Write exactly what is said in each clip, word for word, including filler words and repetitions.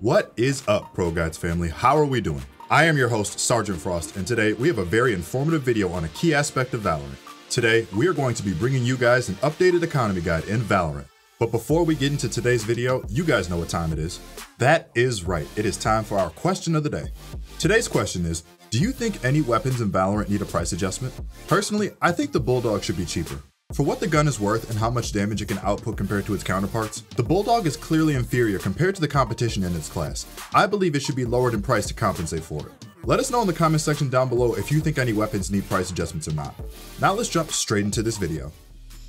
What is up, Pro Guides family? How are we doing? I am your host, Sergeant Frost, and today we have a very informative video on a key aspect of Valorant. Today, we are going to be bringing you guys an updated economy guide in Valorant. But before we get into today's video, you guys know what time it is. That is right, it is time for our question of the day. Today's question is, do you think any weapons in Valorant need a price adjustment? Personally, I think the Bulldog should be cheaper. For what the gun is worth and how much damage it can output compared to its counterparts, the Bulldog is clearly inferior compared to the competition in its class. I believe it should be lowered in price to compensate for it. Let us know in the comment section down below if you think any weapons need price adjustments or not. Now let's jump straight into this video.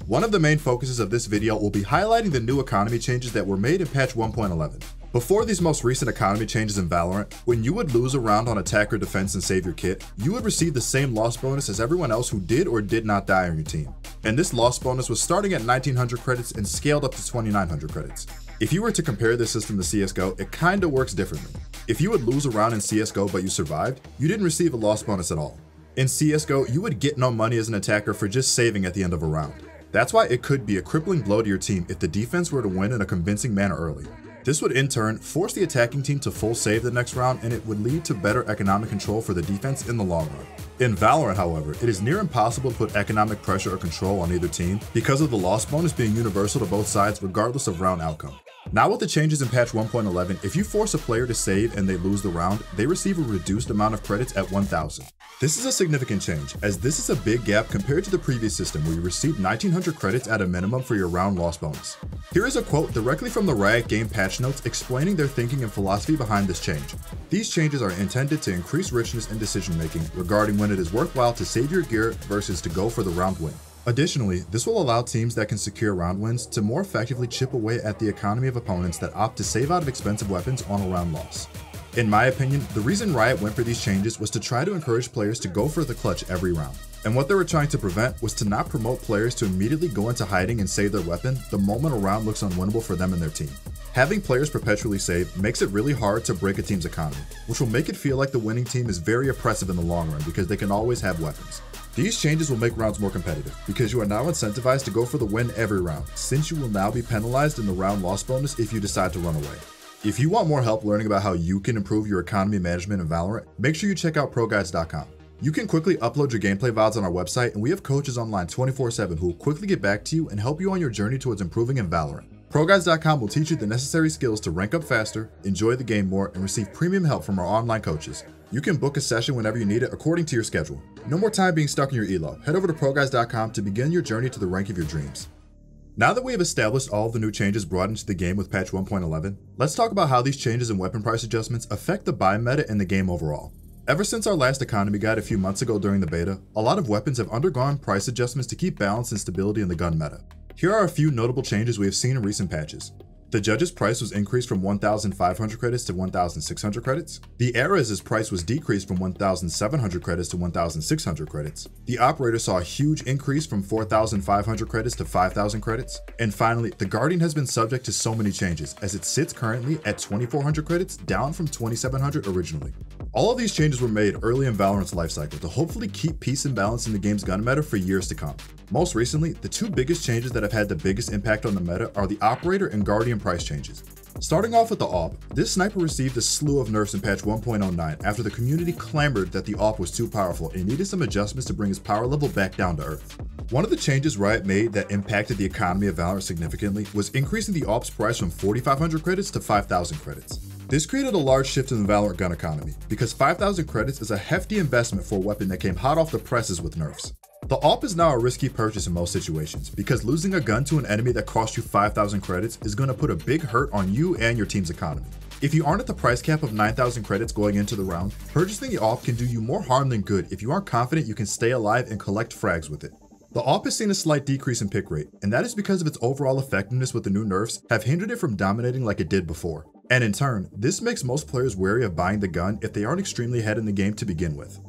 One of the main focuses of this video will be highlighting the new economy changes that were made in Patch one point eleven. Before these most recent economy changes in Valorant, when you would lose a round on attack or defense and save your kit, you would receive the same loss bonus as everyone else who did or did not die on your team. And this loss bonus was starting at nineteen hundred credits and scaled up to twenty-nine hundred credits. If you were to compare this system to C S G O, it kinda works differently. If you would lose a round in C S G O but you survived, you didn't receive a loss bonus at all. In C S G O, you would get no money as an attacker for just saving at the end of a round. That's why it could be a crippling blow to your team if the defense were to win in a convincing manner early. This would in turn force the attacking team to full save the next round, and it would lead to better economic control for the defense in the long run. In Valorant, however, it is near impossible to put economic pressure or control on either team because of the loss bonus being universal to both sides regardless of round outcome. Now with the changes in patch one point eleven, if you force a player to save and they lose the round, they receive a reduced amount of credits at one thousand. This is a significant change, as this is a big gap compared to the previous system where you received nineteen hundred credits at a minimum for your round loss bonus. Here is a quote directly from the Riot game patch notes explaining their thinking and philosophy behind this change. These changes are intended to increase richness in decision making regarding when it is worthwhile to save your gear versus to go for the round win. Additionally, this will allow teams that can secure round wins to more effectively chip away at the economy of opponents that opt to save out of expensive weapons on a round loss. In my opinion, the reason Riot went for these changes was to try to encourage players to go for the clutch every round. And what they were trying to prevent was to not promote players to immediately go into hiding and save their weapon the moment a round looks unwinnable for them and their team. Having players perpetually save makes it really hard to break a team's economy, which will make it feel like the winning team is very oppressive in the long run because they can always have weapons. These changes will make rounds more competitive because you are now incentivized to go for the win every round, since you will now be penalized in the round loss bonus if you decide to run away. If you want more help learning about how you can improve your economy management in Valorant, make sure you check out Pro Guides dot com. You can quickly upload your gameplay V O Ds on our website, and we have coaches online twenty-four seven who will quickly get back to you and help you on your journey towards improving in Valorant. Pro Guides dot com will teach you the necessary skills to rank up faster, enjoy the game more, and receive premium help from our online coaches. You can book a session whenever you need it according to your schedule. No more time being stuck in your elo. Head over to Pro Guides dot com to begin your journey to the rank of your dreams. Now that we have established all of the new changes brought into the game with patch one point eleven, let's talk about how these changes in weapon price adjustments affect the buy meta and the game overall. Ever since our last economy guide a few months ago during the beta, a lot of weapons have undergone price adjustments to keep balance and stability in the gun meta. Here are a few notable changes we have seen in recent patches. The Judge's price was increased from one thousand five hundred credits to one thousand six hundred credits. The Ares' price was decreased from one thousand seven hundred credits to one thousand six hundred credits. The Operator saw a huge increase from four thousand five hundred credits to five thousand credits. And finally, the Guardian has been subject to so many changes, as it sits currently at twenty-four hundred credits, down from twenty-seven hundred originally. All of these changes were made early in Valorant's lifecycle to hopefully keep peace and balance in the game's gun meta for years to come. Most recently, the two biggest changes that have had the biggest impact on the meta are the Operator and Guardian price changes. Starting off with the A W P, this sniper received a slew of nerfs in patch one point oh nine after the community clamored that the A W P was too powerful and needed some adjustments to bring his power level back down to earth. One of the changes Riot made that impacted the economy of Valorant significantly was increasing the A W P's price from forty-five hundred credits to five thousand credits. This created a large shift in the Valorant gun economy, because five thousand credits is a hefty investment for a weapon that came hot off the presses with nerfs. The A W P is now a risky purchase in most situations, because losing a gun to an enemy that cost you five thousand credits is going to put a big hurt on you and your team's economy. If you aren't at the price cap of nine thousand credits going into the round, purchasing the A W P can do you more harm than good if you aren't confident you can stay alive and collect frags with it. The A W P has seen a slight decrease in pick rate, and that is because of its overall effectiveness with the new nerfs have hindered it from dominating like it did before. And in turn, this makes most players wary of buying the gun if they aren't extremely ahead in the game to begin with.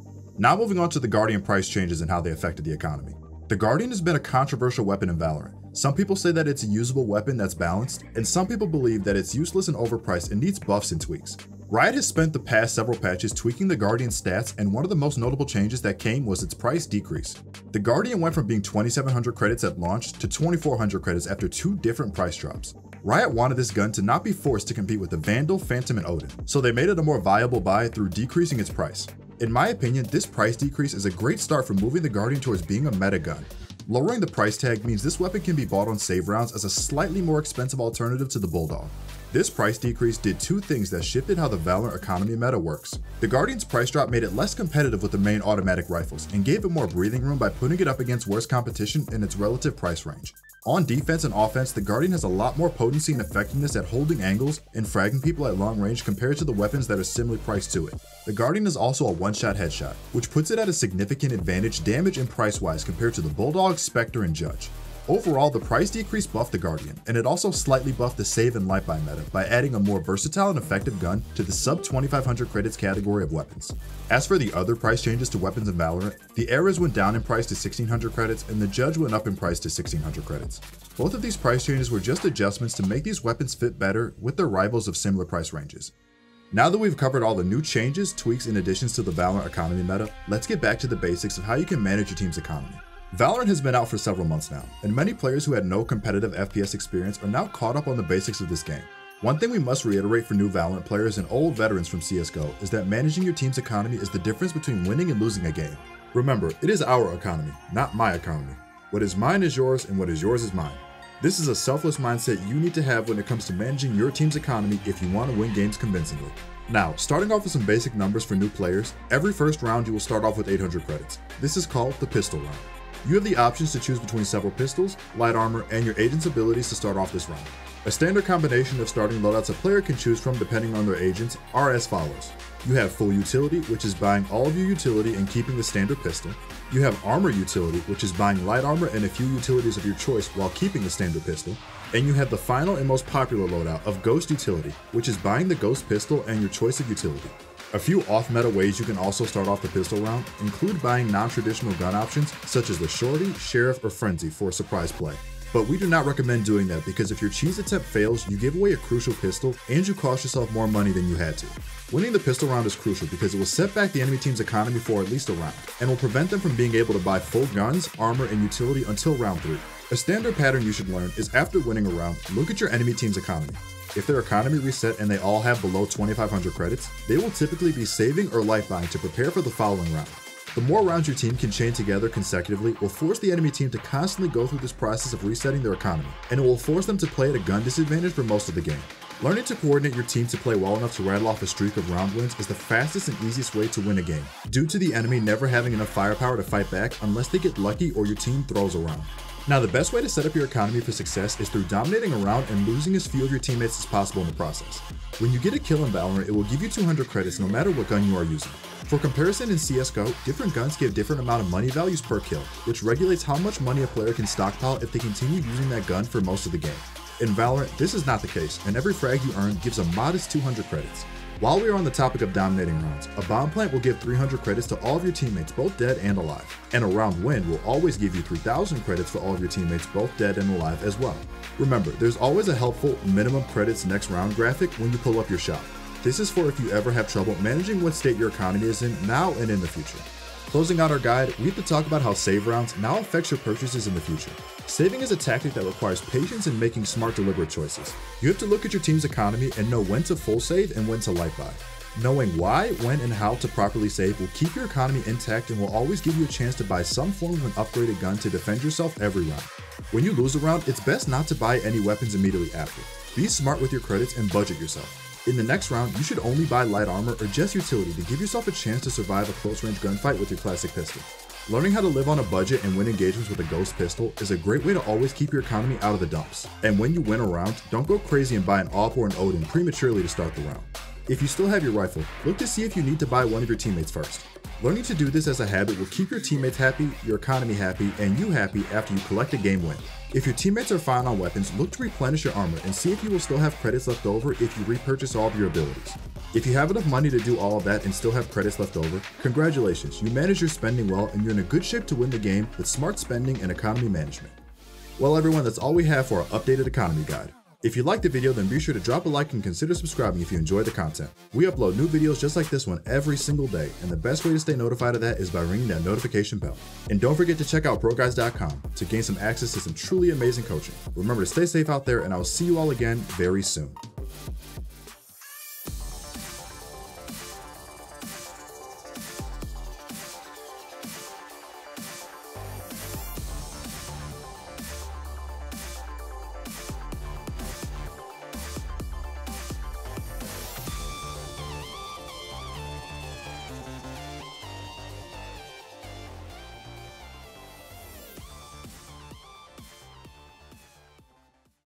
Now moving on to the Guardian price changes and how they affected the economy. The Guardian has been a controversial weapon in Valorant. Some people say that it's a usable weapon that's balanced, and some people believe that it's useless and overpriced and needs buffs and tweaks. Riot has spent the past several patches tweaking the Guardian's stats, and one of the most notable changes that came was its price decrease. The Guardian went from being twenty-seven hundred credits at launch to twenty-four hundred credits after two different price drops. Riot wanted this gun to not be forced to compete with the Vandal, Phantom, and Odin, so they made it a more viable buy through decreasing its price. In my opinion, this price decrease is a great start for moving the Guardian towards being a meta gun. Lowering the price tag means this weapon can be bought on save rounds as a slightly more expensive alternative to the Bulldog. This price decrease did two things that shifted how the Valorant economy meta works. The Guardian's price drop made it less competitive with the main automatic rifles and gave it more breathing room by putting it up against worse competition in its relative price range. On defense and offense, the Guardian has a lot more potency and effectiveness at holding angles and fragging people at long range compared to the weapons that are similarly priced to it. The Guardian is also a one-shot headshot, which puts it at a significant advantage damage and price-wise compared to the Bulldog, Spectre, and Judge. Overall, the price decrease buffed the Guardian, and it also slightly buffed the save and light buy meta by adding a more versatile and effective gun to the sub twenty-five hundred credits category of weapons. As for the other price changes to weapons in Valorant, the Ares went down in price to sixteen hundred credits, and the Judge went up in price to sixteen hundred credits. Both of these price changes were just adjustments to make these weapons fit better with their rivals of similar price ranges. Now that we've covered all the new changes, tweaks, and additions to the Valorant economy meta, let's get back to the basics of how you can manage your team's economy. Valorant has been out for several months now, and many players who had no competitive F P S experience are now caught up on the basics of this game. One thing we must reiterate for new Valorant players and old veterans from C S G O is that managing your team's economy is the difference between winning and losing a game. Remember, it is our economy, not my economy. What is mine is yours, and what is yours is mine. This is a selfless mindset you need to have when it comes to managing your team's economy if you want to win games convincingly. Now, starting off with some basic numbers for new players, every first round you will start off with eight hundred credits. This is called the pistol round. You have the options to choose between several pistols, light armor, and your agent's abilities to start off this round. A standard combination of starting loadouts a player can choose from depending on their agents are as follows. You have full utility, which is buying all of your utility and keeping the standard pistol. You have armor utility, which is buying light armor and a few utilities of your choice while keeping the standard pistol. And you have the final and most popular loadout of ghost utility, which is buying the ghost pistol and your choice of utility. A few off-meta ways you can also start off the pistol round include buying non-traditional gun options such as the Shorty, Sheriff, or Frenzy for a surprise play. But we do not recommend doing that because if your cheese attempt fails, you give away a crucial pistol and you cost yourself more money than you had to. Winning the pistol round is crucial because it will set back the enemy team's economy for at least a round and will prevent them from being able to buy full guns, armor, and utility until round three. A standard pattern you should learn is after winning a round, look at your enemy team's economy. If their economy reset and they all have below twenty-five hundred credits, they will typically be saving or light buying to prepare for the following round. The more rounds your team can chain together consecutively will force the enemy team to constantly go through this process of resetting their economy, and it will force them to play at a gun disadvantage for most of the game. Learning to coordinate your team to play well enough to rattle off a streak of round wins is the fastest and easiest way to win a game, due to the enemy never having enough firepower to fight back unless they get lucky or your team throws a round. Now, the best way to set up your economy for success is through dominating a round and losing as few of your teammates as possible in the process. When you get a kill in Valorant, it will give you two hundred credits no matter what gun you are using. For comparison, in C S G O, different guns give different amount of money values per kill, which regulates how much money a player can stockpile if they continue using that gun for most of the game. In Valorant, this is not the case, and every frag you earn gives a modest two hundred credits. While we are on the topic of dominating rounds, a bomb plant will give three hundred credits to all of your teammates, both dead and alive, and a round win will always give you three thousand credits for all of your teammates, both dead and alive as well. Remember, there's always a helpful minimum credits next round graphic when you pull up your shop. This is for if you ever have trouble managing what state your economy is in now and in the future. Closing out our guide, we have to talk about how save rounds now affects your purchases in the future. Saving is a tactic that requires patience and making smart, deliberate choices. You have to look at your team's economy and know when to full save and when to light buy. Knowing why, when, and how to properly save will keep your economy intact and will always give you a chance to buy some form of an upgraded gun to defend yourself every round. When you lose a round, it's best not to buy any weapons immediately after. Be smart with your credits and budget yourself. In the next round, you should only buy light armor or just utility to give yourself a chance to survive a close-range gunfight with your classic pistol. Learning how to live on a budget and win engagements with a ghost pistol is a great way to always keep your economy out of the dumps. And when you win a round, don't go crazy and buy an A W P or an Odin prematurely to start the round. If you still have your rifle, look to see if you need to buy one of your teammates first. Learning to do this as a habit will keep your teammates happy, your economy happy, and you happy after you collect a game win. If your teammates are fine on weapons, look to replenish your armor and see if you will still have credits left over if you repurchase all of your abilities. If you have enough money to do all of that and still have credits left over, congratulations, you manage your spending well and you're in a good shape to win the game with smart spending and economy management. Well everyone, that's all we have for our updated economy guide. If you liked the video, then be sure to drop a like and consider subscribing if you enjoy the content. We upload new videos just like this one every single day, and the best way to stay notified of that is by ringing that notification bell. And don't forget to check out Pro Guides dot com to gain some access to some truly amazing coaching. Remember to stay safe out there, and I'll see you all again very soon.